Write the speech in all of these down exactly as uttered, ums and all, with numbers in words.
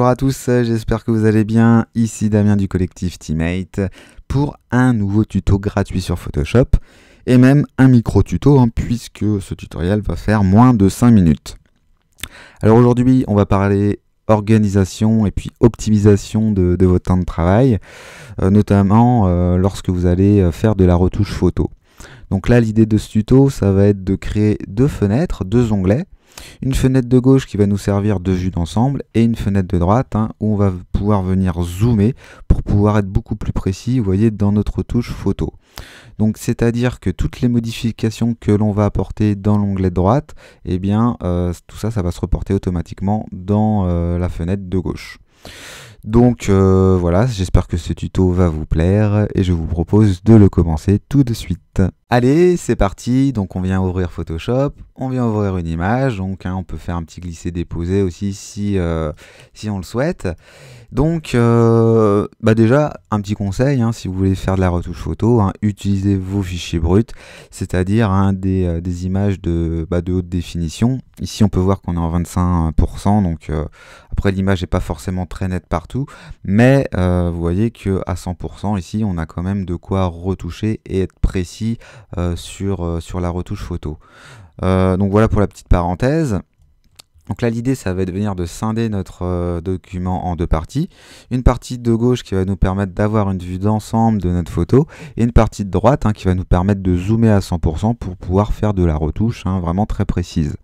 Bonjour à tous, j'espère que vous allez bien, ici Damien du collectif Team eight pour un nouveau tuto gratuit sur Photoshop et même un micro tuto hein, puisque ce tutoriel va faire moins de cinq minutes. Alors aujourd'hui on va parler organisation et puis optimisation de, de votre temps de travail, euh, notamment euh, lorsque vous allez faire de la retouche photo. Donc là l'idée de ce tuto ça va être de créer deux fenêtres, deux onglets. Une fenêtre de gauche qui va nous servir de vue d'ensemble et une fenêtre de droite hein, où on va pouvoir venir zoomer pour pouvoir être beaucoup plus précis, vous voyez, dans notre retouche photo. Donc c'est à dire que toutes les modifications que l'on va apporter dans l'onglet de droite, eh bien euh, tout ça, ça va se reporter automatiquement dans euh, la fenêtre de gauche. Donc euh, voilà, j'espère que ce tuto va vous plaire et je vous propose de le commencer tout de suite. Allez, c'est parti. Donc on vient ouvrir Photoshop, on vient ouvrir une image, donc hein, on peut faire un petit glisser-déposer aussi si, euh, si on le souhaite. Donc euh, bah déjà, un petit conseil, hein, si vous voulez faire de la retouche photo, hein, utilisez vos fichiers bruts, c'est-à-dire hein, des, euh, des images de, bah, de haute définition. Ici on peut voir qu'on est en vingt-cinq pour cent, donc euh, après l'image n'est pas forcément très nette partout. Mais euh, vous voyez que à cent pour cent ici on a quand même de quoi retoucher et être précis euh, sur, euh, sur la retouche photo. Euh, donc voilà pour la petite parenthèse. Donc là l'idée ça va être de venir de scinder notre euh, document en deux parties. Une partie de gauche qui va nous permettre d'avoir une vue d'ensemble de notre photo et une partie de droite hein, qui va nous permettre de zoomer à cent pour cent pour pouvoir faire de la retouche hein, vraiment très précise.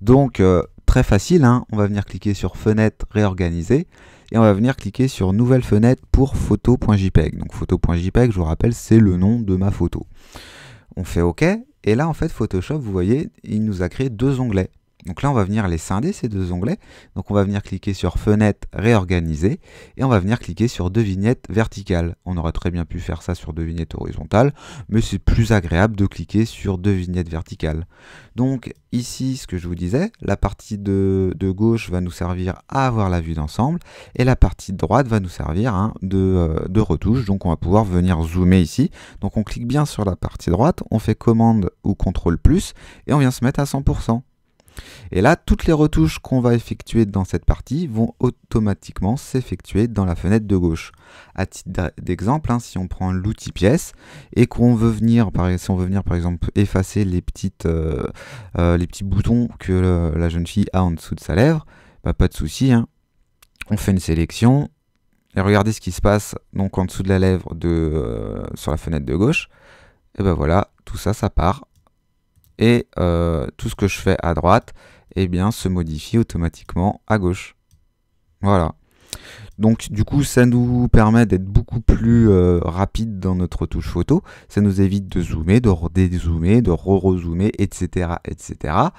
Donc euh, très facile, hein, on va venir cliquer sur fenêtre réorganiser. Et on va venir cliquer sur nouvelle fenêtre pour photo point jpeg. Donc photo point jpeg, je vous rappelle, c'est le nom de ma photo. On fait OK. Et là, en fait, Photoshop, vous voyez, il nous a créé deux onglets. Donc là, on va venir les scinder, ces deux onglets. Donc on va venir cliquer sur fenêtre réorganiser. Et on va venir cliquer sur deux vignettes verticales. On aurait très bien pu faire ça sur deux vignettes horizontales. Mais c'est plus agréable de cliquer sur deux vignettes verticales. Donc ici, ce que je vous disais, la partie de, de gauche va nous servir à avoir la vue d'ensemble et la partie de droite va nous servir hein, de, euh, de retouche. Donc on va pouvoir venir zoomer ici. Donc on clique bien sur la partie droite, on fait commande ou contrôle plus et on vient se mettre à cent pour cent. Et là, toutes les retouches qu'on va effectuer dans cette partie vont automatiquement s'effectuer dans la fenêtre de gauche. À titre d'exemple, hein, si on prend l'outil pièce et qu'on veut venir, par, si on veut venir par exemple effacer les, petites, euh, euh, les petits boutons que le, la jeune fille a en dessous de sa lèvre, bah, pas de souci, hein. On fait une sélection et regardez ce qui se passe donc en dessous de la lèvre de, euh, sur la fenêtre de gauche. Et ben voilà, tout ça, ça part. Et euh, tout ce que je fais à droite, eh bien, se modifie automatiquement à gauche. Voilà. Donc du coup, ça nous permet d'être beaucoup plus euh, rapide dans notre retouche photo. Ça nous évite de zoomer, de dézoomer, de re-rezoomer, et cetera, et cetera.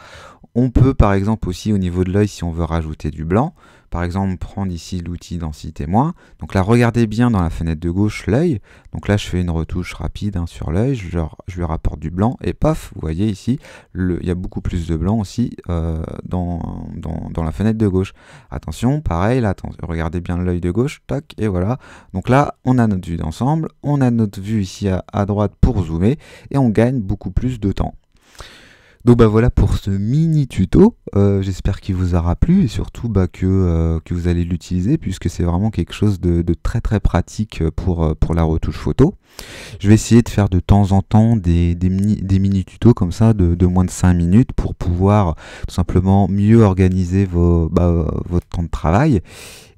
On peut par exemple aussi au niveau de l'œil, si on veut rajouter du blanc, par exemple prendre ici l'outil densité moins. Donc là, regardez bien dans la fenêtre de gauche l'œil. Donc là, je fais une retouche rapide hein, sur l'œil, je, je lui rapporte du blanc et paf, vous voyez ici, le, il y a beaucoup plus de blanc aussi euh, dans, dans, dans la fenêtre de gauche. Attention, pareil, là, attends, regardez bien l'œil de gauche, tac, et voilà. Donc là, on a notre vue d'ensemble, on a notre vue ici à, à droite pour zoomer et on gagne beaucoup plus de temps. Donc bah voilà pour ce mini tuto, euh, j'espère qu'il vous aura plu et surtout bah, que, euh, que vous allez l'utiliser puisque c'est vraiment quelque chose de, de très très pratique pour, pour la retouche photo. Je vais essayer de faire de temps en temps des, des, mini, des mini tutos comme ça de, de moins de cinq minutes pour pouvoir tout simplement mieux organiser vos, bah, votre temps de travail.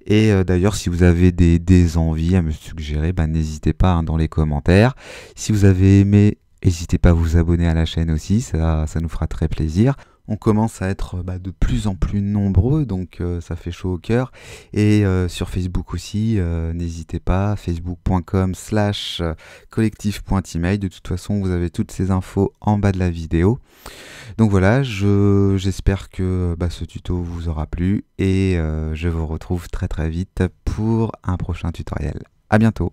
Et euh, d'ailleurs, si vous avez des, des envies à me suggérer, bah, n'hésitez pas hein, dans les commentaires. Si vous avez aimé, n'hésitez pas à vous abonner à la chaîne aussi, ça, ça nous fera très plaisir. On commence à être bah, de plus en plus nombreux, donc euh, ça fait chaud au cœur. Et euh, sur Facebook aussi, euh, n'hésitez pas, facebook point com slash collectif point team eight. De toute façon, vous avez toutes ces infos en bas de la vidéo. Donc voilà, je, j'espère que bah, ce tuto vous aura plu et euh, je vous retrouve très très vite pour un prochain tutoriel. À bientôt.